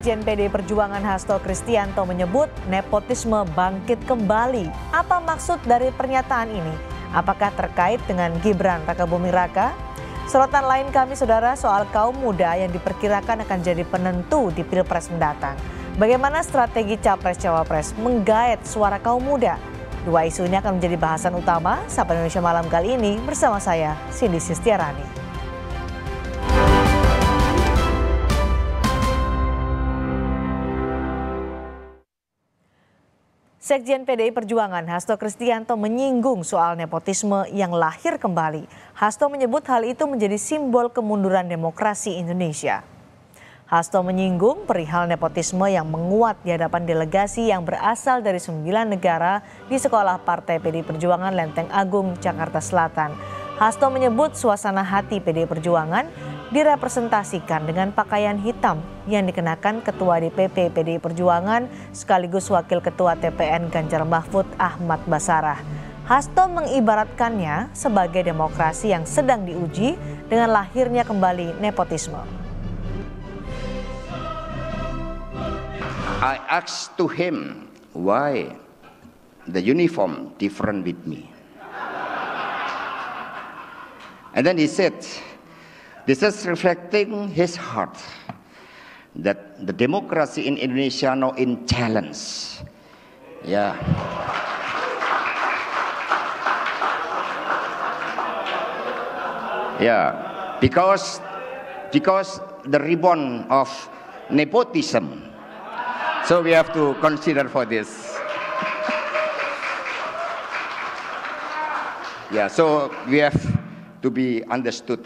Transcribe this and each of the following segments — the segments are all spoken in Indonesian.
Sekjen PDI Perjuangan Hasto Kristiyanto menyebut nepotisme bangkit kembali. Apa maksud dari pernyataan ini? Apakah terkait dengan Gibran Rakabuming Raka? Sorotan lain kami saudara soal kaum muda yang diperkirakan akan jadi penentu di Pilpres mendatang. Bagaimana strategi Capres-Cawapres menggait suara kaum muda? Dua isu ini akan menjadi bahasan utama Sapa Indonesia Malam kali ini bersama saya, Cindy Sistiarani. Sekjen PDI Perjuangan Hasto Kristiyanto menyinggung soal nepotisme yang lahir kembali. Hasto menyebut hal itu menjadi simbol kemunduran demokrasi Indonesia. Hasto menyinggung perihal nepotisme yang menguat di hadapan delegasi yang berasal dari 9 negara di sekolah Partai PDI Perjuangan Lenteng Agung, Jakarta Selatan. Hasto menyebut suasana hati PDI Perjuangan direpresentasikan dengan pakaian hitam yang dikenakan Ketua DPP PDI Perjuangan sekaligus Wakil Ketua TPN Ganjar Mahfud Ahmad Basarah. Hasto mengibaratkannya sebagai demokrasi yang sedang diuji dengan lahirnya kembali nepotisme. I asked to him why the uniform different with me. And then he said, this is reflecting his heart that the democracy in Indonesia now in challenge. Yeah. Yeah, because the ribbon of nepotism. So we have to consider for this. Yeah, so we have to be understood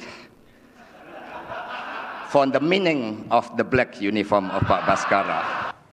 for the meaning of the black uniform of Pak Basarah.